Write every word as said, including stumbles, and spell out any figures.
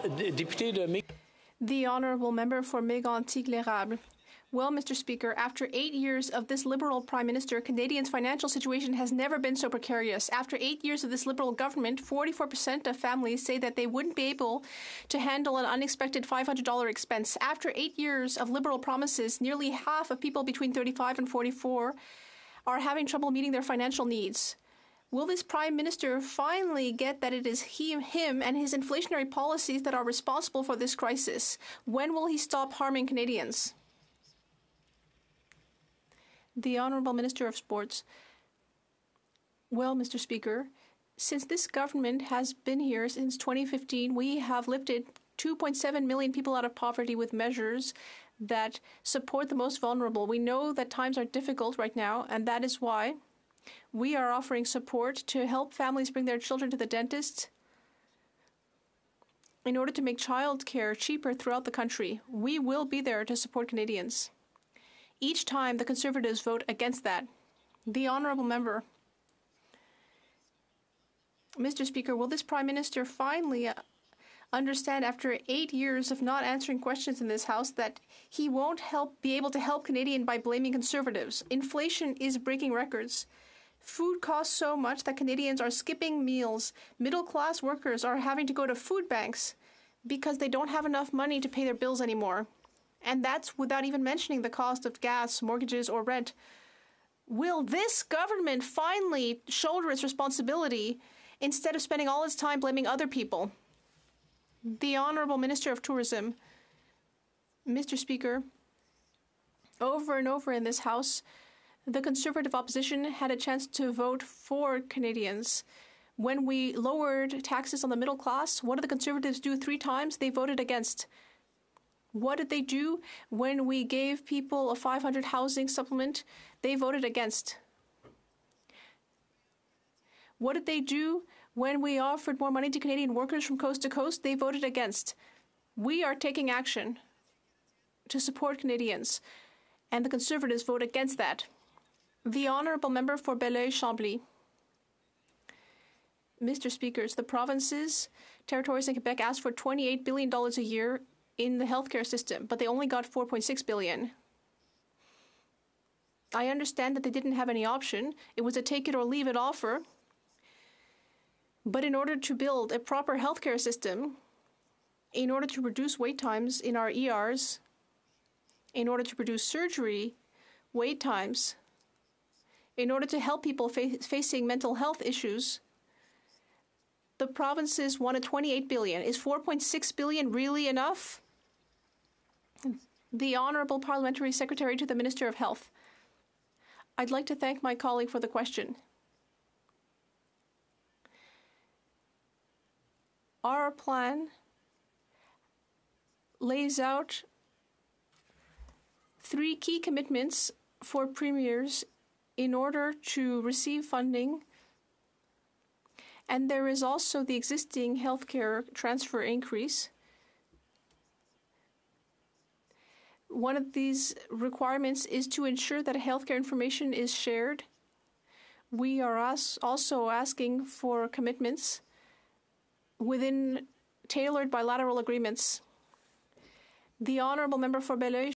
député de Megantique. The Honourable Member for Megantique L'Erable. Well, Mister Speaker, after eight years of this Liberal Prime Minister, Canadians' financial situation has never been so precarious. After eight years of this Liberal government, forty-four percent of families say that they wouldn't be able to handle an unexpected five hundred dollar expense. After eight years of Liberal promises, nearly half of people between thirty-five and forty-four are having trouble meeting their financial needs. Will this Prime Minister finally get that it is he, him and his inflationary policies that are responsible for this crisis? When will he stop harming Canadians? The Honourable Minister of Sports. Well, Mister Speaker, since this government has been here since twenty fifteen, we have lifted two point seven million people out of poverty with measures that support the most vulnerable. We know that times are difficult right now, and that is why we are offering support to help families bring their children to the dentist in order to make childcare cheaper throughout the country. We will be there to support Canadians. Each time the Conservatives vote against that. The Honourable Member. Mister Speaker, will this Prime Minister finally understand after eight years of not answering questions in this House that he won't help be able to help Canadians by blaming Conservatives? Inflation is breaking records. Food costs so much that Canadians are skipping meals. Middle-class workers are having to go to food banks because they don't have enough money to pay their bills anymore. And that's without even mentioning the cost of gas, mortgages, or rent. Will this government finally shoulder its responsibility instead of spending all its time blaming other people? The Honourable Minister of Tourism. Mister Speaker, over and over in this House, the Conservative opposition had a chance to vote for Canadians. When we lowered taxes on the middle class, what did the Conservatives do three times? They voted against. What did they do when we gave people a five hundred housing supplement? They voted against. What did they do when we offered more money to Canadian workers from coast to coast? They voted against. We are taking action to support Canadians, and the Conservatives vote against that. The Honourable Member for Belle Chambly. Mister Speaker, the provinces, territories in Quebec asked for twenty-eight billion dollars a year in the healthcare system, but they only got four point six billion dollars. I understand that they didn't have any option. It was a take it or leave it offer. But in order to build a proper healthcare system, in order to reduce wait times in our E Rs, in order to reduce surgery wait times, in order to help people fa facing mental health issues, the provinces wanted twenty-eight billion dollars. Is four point six billion dollars really enough? The Honourable Parliamentary Secretary to the Minister of Health. I'd like to thank my colleague for the question. Our plan lays out three key commitments for premiers in order to receive funding. And there is also the existing healthcare transfer increase. One of these requirements is to ensure that healthcare information is shared. We are also asking for commitments within tailored bilateral agreements. The Honourable Member for Beloeil.